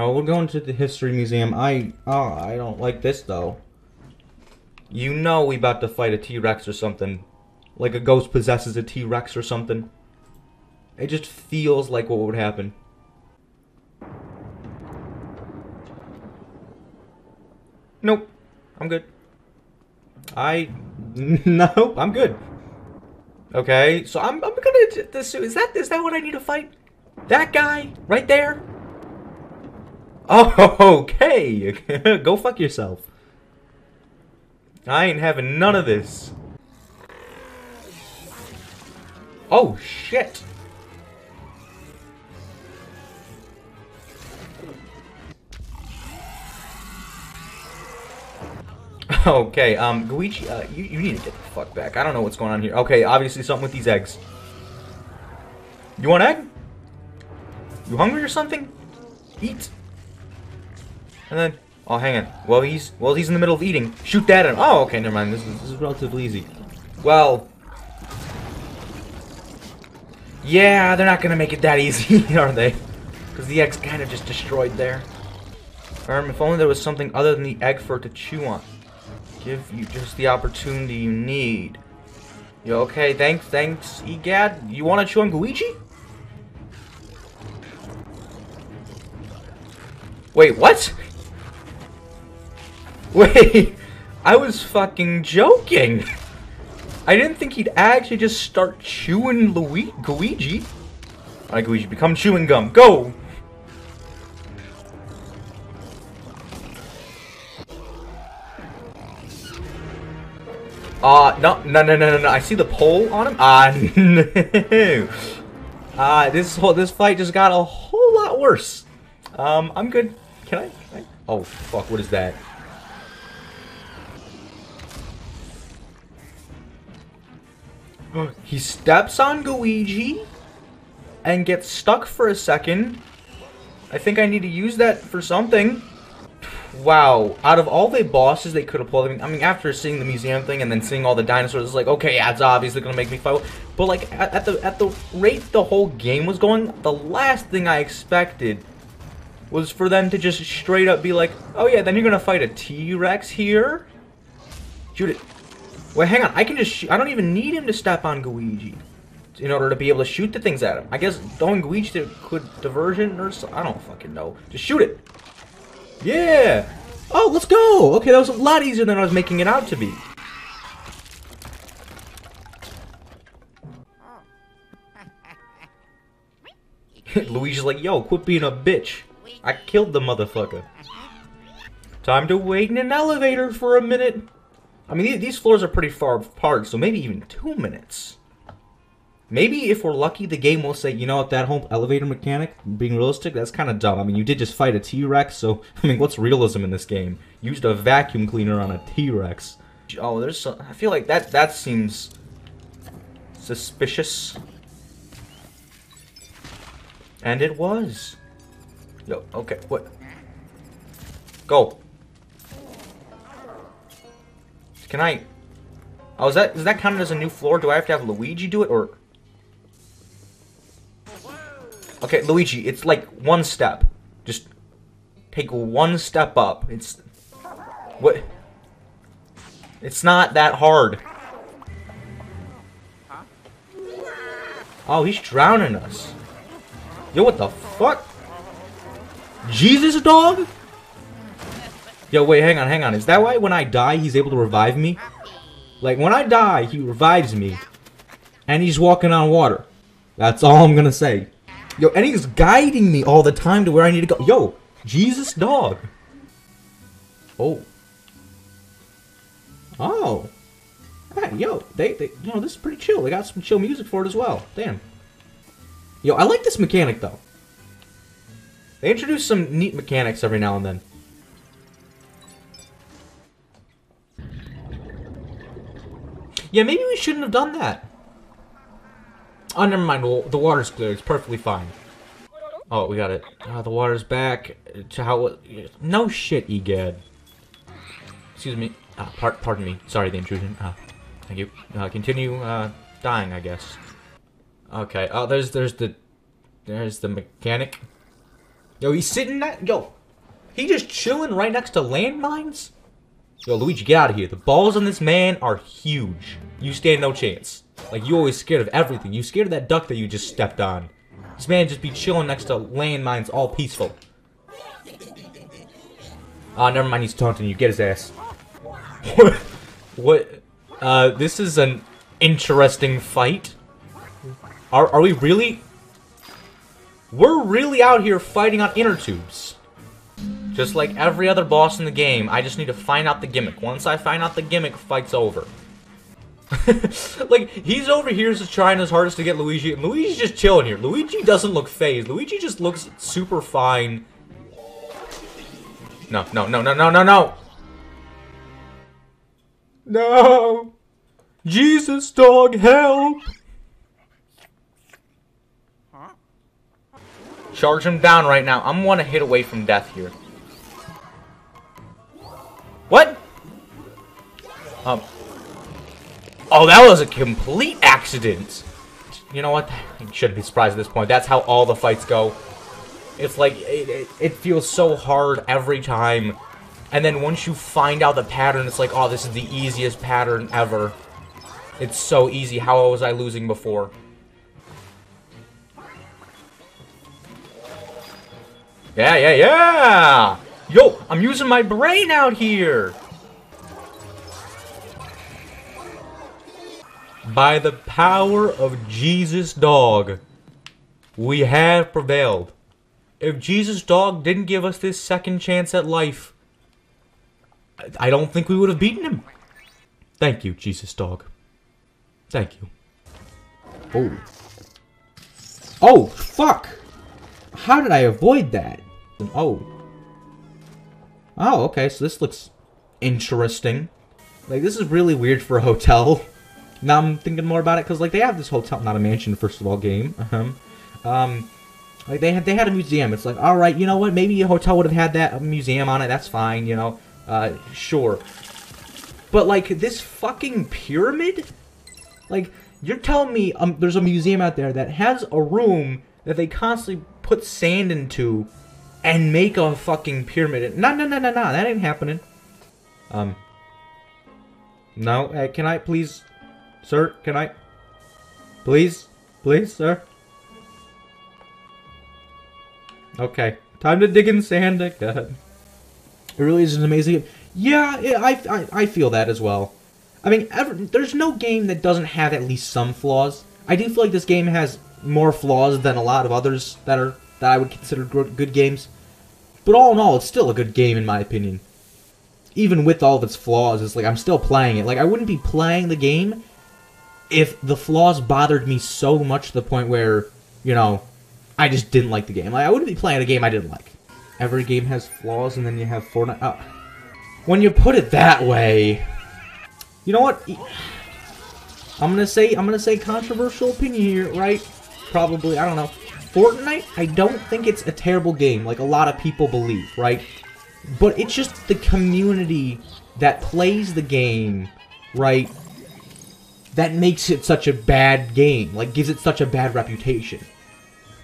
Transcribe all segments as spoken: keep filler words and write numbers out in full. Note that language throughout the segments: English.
Oh, we're going to the history museum. I oh, I don't like this though. You know we about to fight a T-Rex or something. Like a ghost possesses a T-Rex or something. It just feels like what would happen. Nope. I'm good. I... Nope, I'm good. Okay, so I'm, I'm gonna... This, is that is that what I need to fight? That guy? Right there? Oh, okay. Go fuck yourself. I ain't having none of this. Oh, shit. Okay, um, Gooigi, uh, you, you need to get the fuck back. I don't know what's going on here. Okay, obviously something with these eggs. You want egg? You hungry or something? Eat. And then, oh, hang on. Well, he's, well, he's in the middle of eating. Shoot that at him. Oh, okay, never mind. This is, this is relatively easy. Well... Yeah, they're not gonna make it that easy, are they? Because the egg's kind of just destroyed there. Um, if only there was something other than the egg for it to chew on. Give you just the opportunity you need. You okay? Thanks, thanks, E. Gadd. You want to chew on Gooigi? Wait, what? Wait, I was fucking joking. I didn't think he'd actually just start chewing Lui Gooigi. Alright, Gooigi, become chewing gum. Go! Uh, no, no, no, no, no, no. I see the pole on him. Ah, uh, no. Uh, this whole, this fight just got a whole lot worse. Um, I'm good. Can I? Can I? Oh, fuck, what is that? He steps on Gooigi and gets stuck for a second. I think I need to use that for something. Wow. Out of all the bosses they could have pulled, I mean, I mean, after seeing the museum thing and then seeing all the dinosaurs, it's like, okay, yeah, it's obviously going to make me fight. But, like, at, at the at the rate the whole game was going, the last thing I expected was for them to just straight up be like, oh, yeah, then you're going to fight a T-Rex here? Shoot it. Wait, hang on, I can just shoot. I don't even need him to step on Gooigi in order to be able to shoot the things at him. I guess throwing Gooigi to, could diversion or something. I don't fucking know. Just shoot it. Yeah. Oh, let's go. Okay, that was a lot easier than I was making it out to be. Luigi's like, yo, quit being a bitch. I killed the motherfucker. Time to wait in an elevator for a minute. I mean, these floors are pretty far apart, so maybe even two minutes. Maybe if we're lucky, the game will say, you know what, that whole elevator mechanic, being realistic, that's kind of dumb. I mean, you did just fight a T-Rex, so, I mean, what's realism in this game? You used a vacuum cleaner on a T-Rex. Oh, there's some... I feel like that, that seems... suspicious. And it was. Yo, okay, what? Go. Can I... Oh, is that... Is that counted as a new floor? Do I have to have Gooigi do it, or... Okay, Gooigi, it's like one step. Just... Take one step up. It's... What... It's not that hard. Oh, he's drowning us. Yo, what the fuck? Jesus Dog? Yo, wait, hang on, hang on. Is that why when I die, he's able to revive me? Like, when I die, he revives me. And he's walking on water. That's all I'm gonna say. Yo, and he's guiding me all the time to where I need to go. Yo, Jesus Dog. Oh. Oh. Hey, yo, they, they, you know, this is pretty chill. They got some chill music for it as well. Damn. Yo, I like this mechanic, though. They introduce some neat mechanics every now and then. Yeah, maybe we shouldn't have done that. Oh, never mind. Well, the water's clear. It's perfectly fine. Oh, we got it. Oh, the water's back to how... It... No shit, E. Gadd. Excuse me. Ah, part, pardon me. Sorry, the intrusion. Ah, thank you. Uh, continue uh, dying, I guess. Okay. Oh, there's there's the there's the mechanic. Yo, he's sitting that. Yo, he just chilling right next to landmines? Yo, Luigi, get out of here. The balls on this man are huge. You stand no chance. Like, you always scared of everything. You scared of that duck that you just stepped on. This man just be chilling next to landmines all peaceful. Ah, uh, never mind, he's taunting you. Get his ass. What? Uh, this is an interesting fight. Are, are we really? We're really out here fighting on inner tubes. Just like every other boss in the game, I just need to find out the gimmick. Once I find out the gimmick, fight's over. Like, he's over here just trying his hardest to get Luigi, and Luigi's just chilling here. Luigi doesn't look phased. Luigi just looks super fine. No, no, no, no, no, no, no! No! Jesus Dog, help! Huh? Charge him down right now. I'm one hit away from death here. What? Um. Oh, that was a complete accident! You know what? You shouldn't be surprised at this point. That's how all the fights go. It's like, it, it, it feels so hard every time. And then once you find out the pattern, it's like, oh, this is the easiest pattern ever. It's so easy. How was I losing before? Yeah, yeah, yeah! Yo, I'm using my brain out here! By the power of Jesus Dog, we have prevailed. If Jesus Dog didn't give us this second chance at life, I don't think we would have beaten him. Thank you, Jesus Dog. Thank you. Oh. Oh, fuck! How did I avoid that? Oh. Oh, okay, so this looks interesting. Like, this is really weird for a hotel. Now I'm thinking more about it, because, like, they have this hotel, not a mansion, first of all, game. Uh-huh. Um... Like, they had, they had a museum. It's like, alright, you know what? Maybe a hotel would have had that a museum on it. That's fine, you know. Uh, sure. But, like, this fucking pyramid? Like, you're telling me um, there's a museum out there that has a room that they constantly put sand into and make a fucking pyramid. No, no, no, no, no. That ain't happening. Um. No. Uh, can I please? Sir, can I? Please? Please, sir? Okay, time to dig in sand again. It really is an amazing game. Yeah, it, I, I, I feel that as well. I mean, ever, there's no game that doesn't have at least some flaws. I do feel like this game has more flaws than a lot of others that are that I would consider good games. But all in all, it's still a good game in my opinion. Even with all of its flaws, it's like I'm still playing it. Like, I wouldn't be playing the game if the flaws bothered me so much to the point where, you know, I just didn't like the game. Like, I wouldn't be playing a game I didn't like. Every game has flaws, and then you have Fortnite. Oh. When you put it that way, you know what? I'm gonna say I'm gonna say controversial opinion here, right? Probably. I don't know. Fortnite. I don't think it's a terrible game, like a lot of people believe, right? But it's just the community that plays the game, right? That makes it such a bad game. Like, gives it such a bad reputation.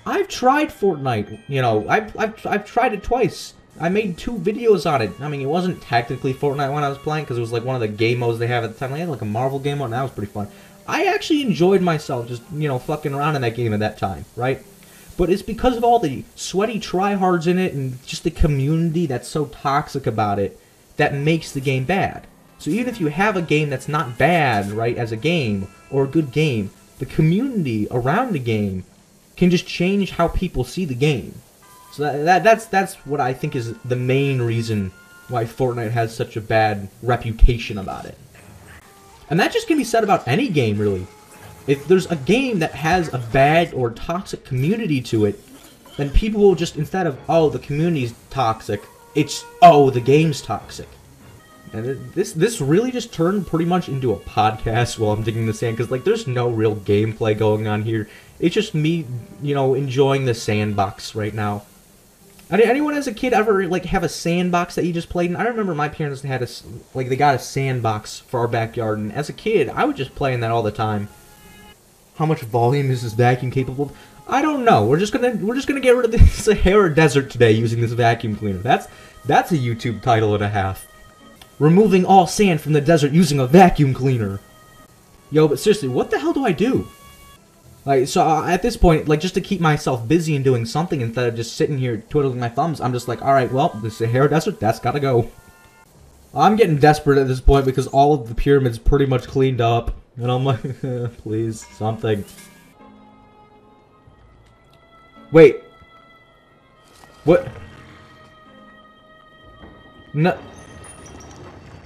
I've tried Fortnite, you know, I've, I've, I've tried it twice. I made two videos on it. I mean, it wasn't technically Fortnite when I was playing, because it was like one of the game modes they have at the time. They had like a Marvel game mode, and that was pretty fun. I actually enjoyed myself just, you know, fucking around in that game at that time, right? But it's because of all the sweaty tryhards in it, and just the community that's so toxic about it, that makes the game bad. So even if you have a game that's not bad, right, as a game, or a good game, the community around the game can just change how people see the game. So that, that that's that's what I think is the main reason why Fortnite has such a bad reputation about it. And that just can be said about any game, really. If there's a game that has a bad or toxic community to it, then people will just, instead of, oh, the community's toxic, it's, oh, the game's toxic. And this this really just turned pretty much into a podcast while I'm digging the sand, because, like, there's no real gameplay going on here. It's just me, you know, enjoying the sandbox right now. Anyone as a kid ever, like, have a sandbox that you just played in? I remember my parents had a, like, they got a sandbox for our backyard, and as a kid, I would just play in that all the time. How much volume is this vacuum capable of? I don't know. We're just gonna we're just gonna get rid of the Sahara Desert today using this vacuum cleaner. That's that's a YouTube title and a half. Removing all sand from the desert using a vacuum cleaner. Yo, but seriously, what the hell do I do? Like, so uh, at this point, like, just to keep myself busy and doing something instead of just sitting here twiddling my thumbs, I'm just like, all right, well, the Sahara Desert, that's gotta go. I'm getting desperate at this point because all of the pyramids pretty much cleaned up, and I'm like, please, something. Wait. What? No.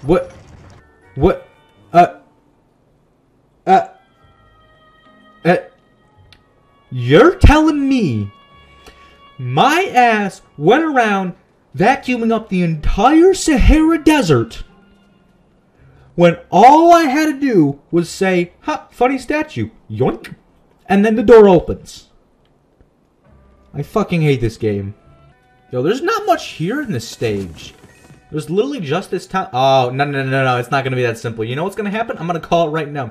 What? What? Uh. Uh. Uh. You're telling me my ass went around vacuuming up the entire Sahara Desert when all I had to do was say, ha, funny statue, yoink, and then the door opens. I fucking hate this game. Yo, there's not much here in this stage. There's literally just this time. Oh, no, no, no, no, no. It's not going to be that simple. You know what's going to happen? I'm going to call it right now.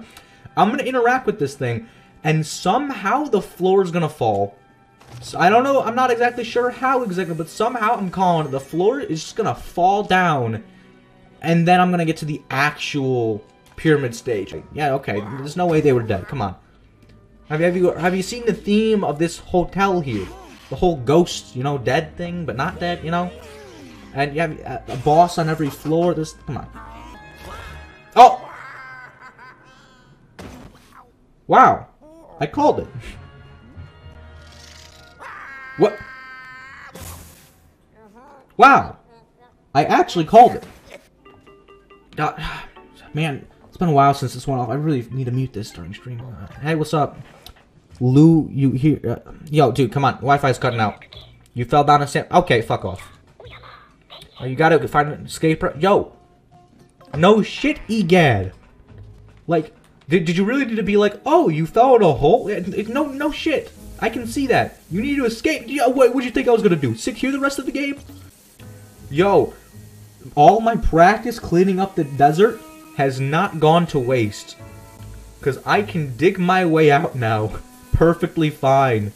I'm going to interact with this thing, and somehow the floor is going to fall. So, I don't know. I'm not exactly sure how exactly, but somehow I'm calling it. The floor is just going to fall down, and then I'm going to get to the actual pyramid stage. Yeah, okay. There's no way they were dead. Come on. Have you, have you, have you seen the theme of this hotel here? The whole ghost, you know, dead thing, but not dead, you know? And you have a boss on every floor. This, come on. Oh! Wow. I called it. What? Wow. I actually called it. God, man, it's been a while since this went off. I really need to mute this during stream. Hey, what's up? Lou, you here? Uh, yo, dude, come on. Wi-Fi's cutting out. You fell down a sand. Okay, fuck off. Oh, you gotta find an escape route. Yo! No shit, E. Gadd. Like, did, did you really need to be like, oh, you fell in a hole? It, it, no, no shit. I can see that. You need to escape. Yo, what did you think I was gonna do? Sit here the rest of the game? Yo, all my practice cleaning up the desert has not gone to waste. Because I can dig my way out now. Perfectly fine.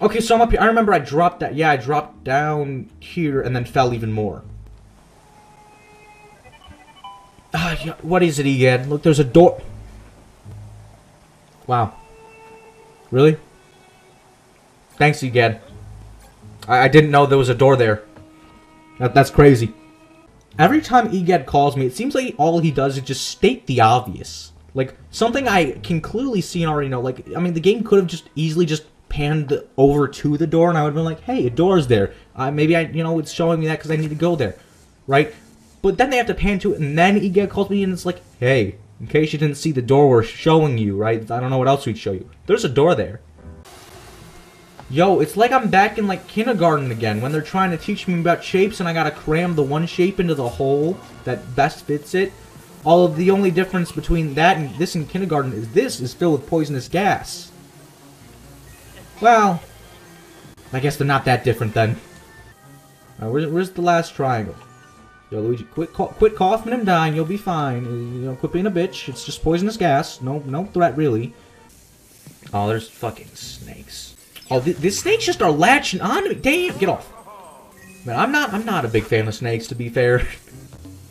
Okay, so I'm up here. I remember I dropped that. Yeah, I dropped down here and then fell even more. Ah, yeah, what is it again? Look, there's a door. Wow. Really? Thanks again. I, I didn't know there was a door there. That that's crazy. Every time E. Gadd calls me, it seems like all he does is just state the obvious. Like, something I can clearly see and already know. Like, I mean, the game could have just easily just panned over to the door, and I would have been like, hey, a door's there. Uh, maybe I, you know, it's showing me that because I need to go there, right? But then they have to pan to it, and then E. Gadd calls me, and it's like, hey, in case you didn't see the door we're showing you, right? I don't know what else we'd show you. There's a door there. Yo, it's like I'm back in, like, kindergarten again, when they're trying to teach me about shapes, and I gotta cram the one shape into the hole that best fits it. Although the only difference between that and this in kindergarten is this is filled with poisonous gas. Well, I guess they're not that different then. Right, where's, where's the last triangle? Yo, Luigi, quit, quit coughing and dying. You'll be fine. You know, quit being a bitch. It's just poisonous gas. No, no threat really. Oh, there's fucking snakes. Oh, th these snakes just are latching on to me. Damn, get off. Man, I'm not. I'm not a big fan of snakes, to be fair.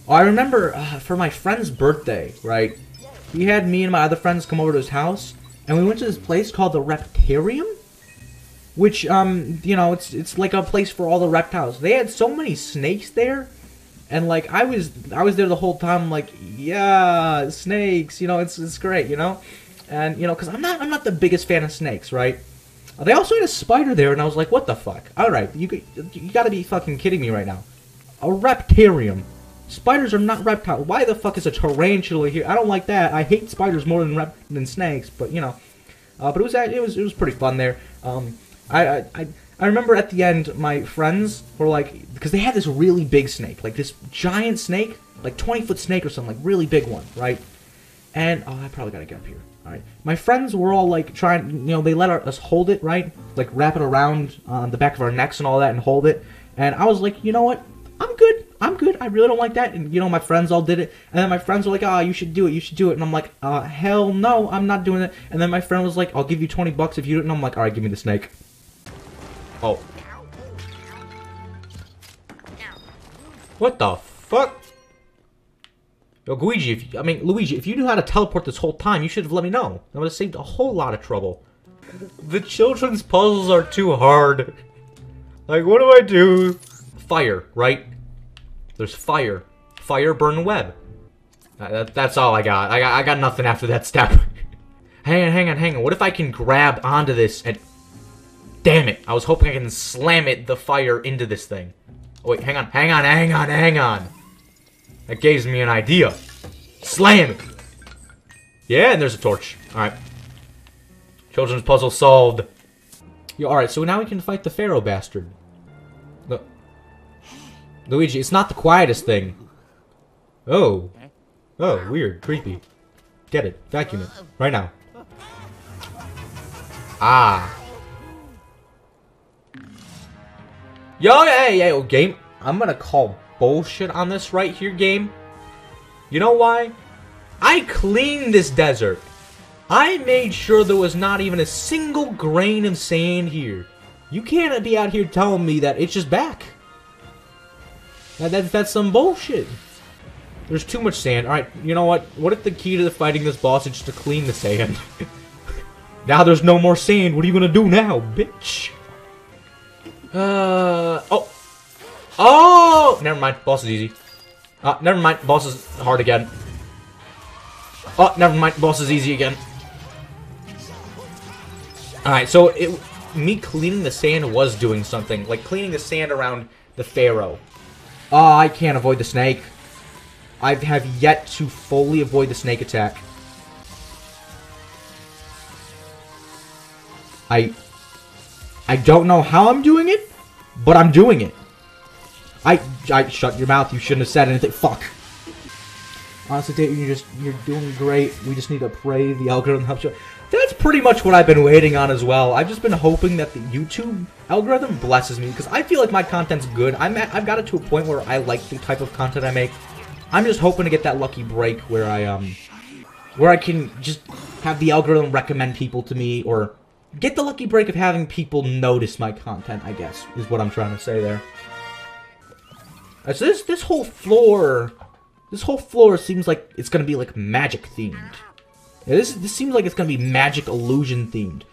Oh, I remember uh, for my friend's birthday, right? He had me and my other friends come over to his house, and we went to this place called the Reptarium. Which, um, you know, it's it's like a place for all the reptiles. They had so many snakes there, and like I was I was there the whole time, like, yeah, snakes. You know, it's it's great, you know, and you know, cause I'm not I'm not the biggest fan of snakes, right? They also had a spider there, and I was like, what the fuck? All right, you you gotta be fucking kidding me right now. A reptarium. Spiders are not reptiles. Why the fuck is a tarantula here? I don't like that. I hate spiders more than rep than snakes, but you know, uh, but it was it was it was pretty fun there. Um. I, I, I remember at the end, my friends were like, because they had this really big snake, like this giant snake, like twenty foot snake or something, like really big one, right? And, oh, I probably gotta get up here, alright. My friends were all like trying, you know, they let our, us hold it, right? Like wrap it around on uh, the back of our necks and all that and hold it. And I was like, you know what? I'm good. I'm good. I really don't like that. And, you know, my friends all did it. And then my friends were like, ah, oh, you should do it. You should do it. And I'm like, uh, hell no, I'm not doing it. And then my friend was like, I'll give you twenty bucks if you do it. And I'm like, all right, give me the snake. Oh. What the fuck? Yo, Gooigi, if you, I mean, Luigi, if you knew how to teleport this whole time, you should have let me know. That would have saved a whole lot of trouble. The children's puzzles are too hard. Like, what do I do? Fire, right? There's fire. Fire, burn, web. That, that, that's all I got. I got I got nothing after that step. hang on, hang on, hang on. What if I can grab onto this and... Damn it. I was hoping I can slam it, the fire, into this thing. Oh, wait, hang on, hang on, hang on, hang on. That gives me an idea. Slam it. Yeah, and there's a torch. All right. Children's puzzle solved. Yo, all right, so now we can fight the Pharaoh bastard. Look. Luigi, it's not the quietest thing. Oh. Oh, weird. Creepy. Get it. Vacuum it. Right now. Ah. Yo, hey, hey, game. I'm gonna call bullshit on this right here, game. You know why? I cleaned this desert. I made sure there was not even a single grain of sand here. You can't be out here telling me that it's just back. That, that, that's some bullshit. There's too much sand. Alright, you know what? What if the key to the fighting this boss is just to clean the sand? Now there's no more sand. What are you gonna do now, bitch? Uh... Oh! Oh! Never mind. Boss is easy. Uh, never mind. Boss is hard again. Oh, never mind. Boss is easy again. Alright, so it, me cleaning the sand was doing something. Like, cleaning the sand around the Pharaoh. Oh, I can't avoid the snake. I have yet to fully avoid the snake attack. I... I don't know how I'm doing it, but I'm doing it. I... I... Shut your mouth. You shouldn't have said anything. Fuck. Honestly, Dave, you're just... You're doing great. We just need to pray the algorithm helps you. That's pretty much what I've been waiting on as well. I've just been hoping that the YouTube algorithm blesses me, because I feel like my content's good. I'm at, I've got it to a point where I like the type of content I make. I'm just hoping to get that lucky break where I, um... where I can just have the algorithm recommend people to me, or... Get the lucky break of having people notice my content, I guess, is what I'm trying to say there. Right, so this this whole floor, this whole floor seems like it's gonna be like magic themed. Yeah, this this seems like it's gonna be magic illusion themed,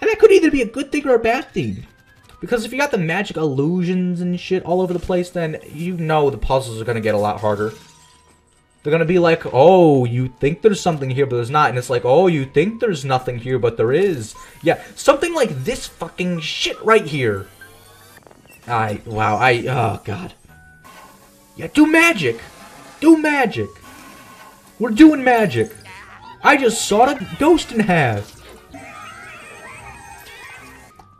and that could either be a good thing or a bad thing. Because if you got the magic illusions and shit all over the place, then you know the puzzles are gonna get a lot harder. They're gonna be like, oh, you think there's something here, but there's not. And it's like, oh, you think there's nothing here, but there is. Yeah, something like this fucking shit right here. I, wow, I, oh, God. Yeah, do magic. Do magic. We're doing magic. I just sawed a ghost in half.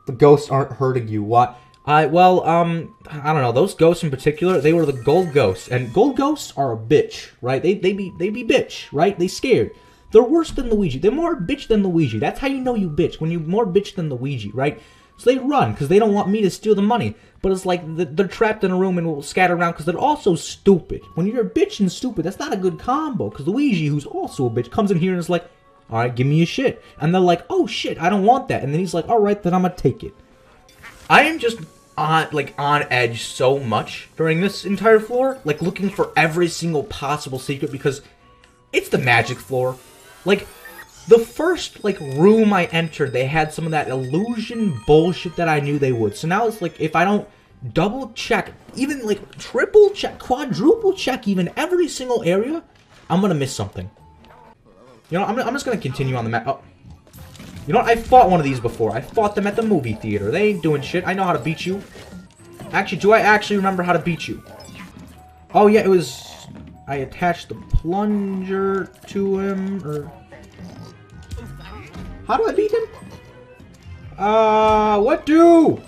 The ghosts aren't hurting you, what? I, well, um, I don't know, those ghosts in particular, they were the gold ghosts, and gold ghosts are a bitch, right? They, they be, they be bitch, right? They scared. They're worse than Luigi. They're more bitch than Luigi. That's how you know you bitch, when you're more bitch than Luigi, right? So they run, because they don't want me to steal the money. But it's like, they're trapped in a room and will scatter around, because they're also stupid. When you're a bitch and stupid, that's not a good combo, because Luigi, who's also a bitch, comes in here and is like, alright, give me your shit. And they're like, oh shit, I don't want that. And then he's like, alright, then I'm gonna take it. I am just... On, like, on edge so much during this entire floor, like, looking for every single possible secret, because it's the magic floor. Like, the first, like, room I entered, they had some of that illusion bullshit that I knew they would. So now it's like, if I don't double check, even, like, triple check, quadruple check even every single area, I'm gonna miss something. You know, I'm, I'm just gonna continue on the map. Oh. You know what? I fought one of these before. I fought them at the movie theater. They ain't doing shit. I know how to beat you. Actually, do I actually remember how to beat you? Oh, yeah, it was... I attached the plunger to him, or... How do I beat him? Uh, what do?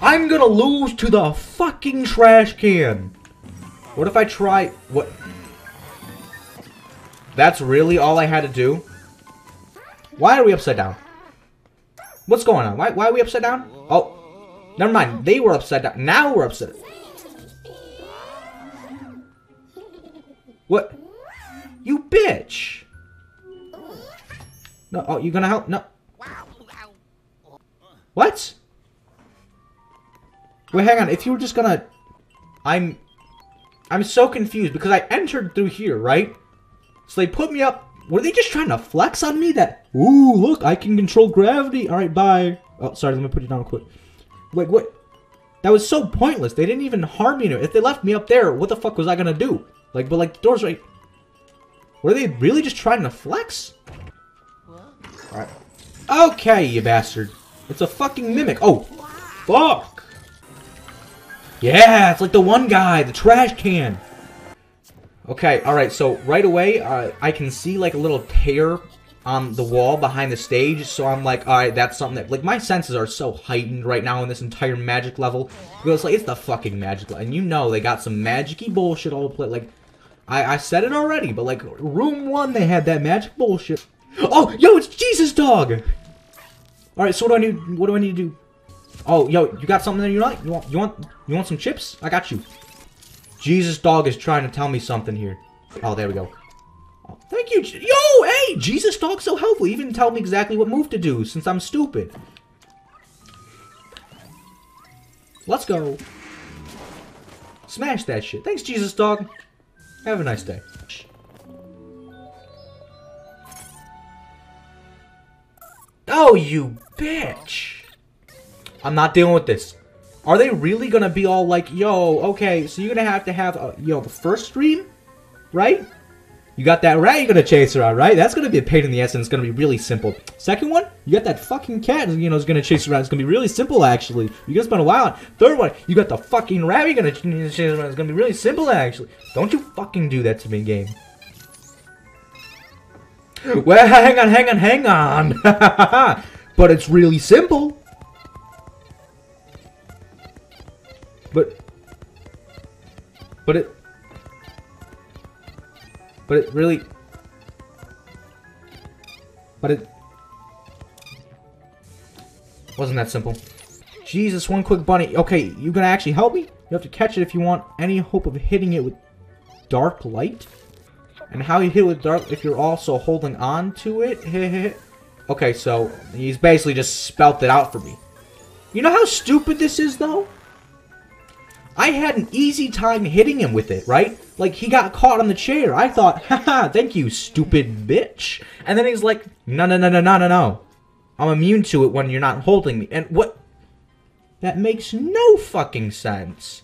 I'm gonna lose to the fucking trash can. What if I try... What? That's really all I had to do? Why are we upside down? What's going on? Why, why are we upside down? Oh, never mind. They were upside down. Now we're upside down. What? You bitch! No, oh, you gonna help? No. What? Wait, hang on. If you were just gonna... I'm... I'm so confused because I entered through here, right? So they put me up... Were they just trying to flex on me that... Ooh, look, I can control gravity. Alright, bye. Oh, sorry, let me put you down real quick. Like, what? That was so pointless. They didn't even harm me. If they left me up there, what the fuck was I gonna do? Like, but like, the door's right... Were they really just trying to flex? Alright. Okay, you bastard. It's a fucking mimic. Oh, fuck. Yeah, it's like the one guy, the trash can. Okay, alright, so right away, uh, I can see like a little tear on the wall behind the stage, so I'm like, alright, that's something that, like, my senses are so heightened right now in this entire magic level. Because, like, it's the fucking magic level, and you know they got some magic-y bullshit all played, like, I, I said it already, but, like, room one, they had that magic bullshit. Oh, yo, it's Jesus Dog! Alright, so what do I need, what do I need to do? Oh, yo, you got something that you like? You want, you want, you want some chips? I got you. Jesus Dog is trying to tell me something here. Oh, there we go. Oh, thank you, yo, hey, Jesus Dog's so helpful. He even tell me exactly what move to do, since I'm stupid. Let's go. Smash that shit. Thanks, Jesus Dog. Have a nice day. Oh, you bitch. I'm not dealing with this. Are they really gonna be all like, yo, okay, so you're gonna have to have, a, yo, the first stream, right? You got that rat you're gonna chase around, right? That's gonna be a pain in the ass and it's gonna be really simple. Second one, you got that fucking cat, you know, it's gonna chase around. It's gonna be really simple, actually. You're gonna spend a while on. Third one, you got the fucking rat you're gonna chase around. It's gonna be really simple, actually. Don't you fucking do that to me, game. Well, hang on, hang on, hang on. But it's really simple. But, but it, but it really, but it wasn't that simple. Jesus, one quick bunny. Okay, you gonna actually help me? You have to catch it if you want any hope of hitting it with dark light. And how you hit it with dark if you're also holding on to it? Okay, so he's basically just spelt it out for me. You know how stupid this is, though? I had an easy time hitting him with it, right? Like, he got caught on the chair. I thought, haha, thank you, stupid bitch. And then he's like, no, no, no, no, no, no, no. I'm immune to it when you're not holding me. And what? That makes no fucking sense.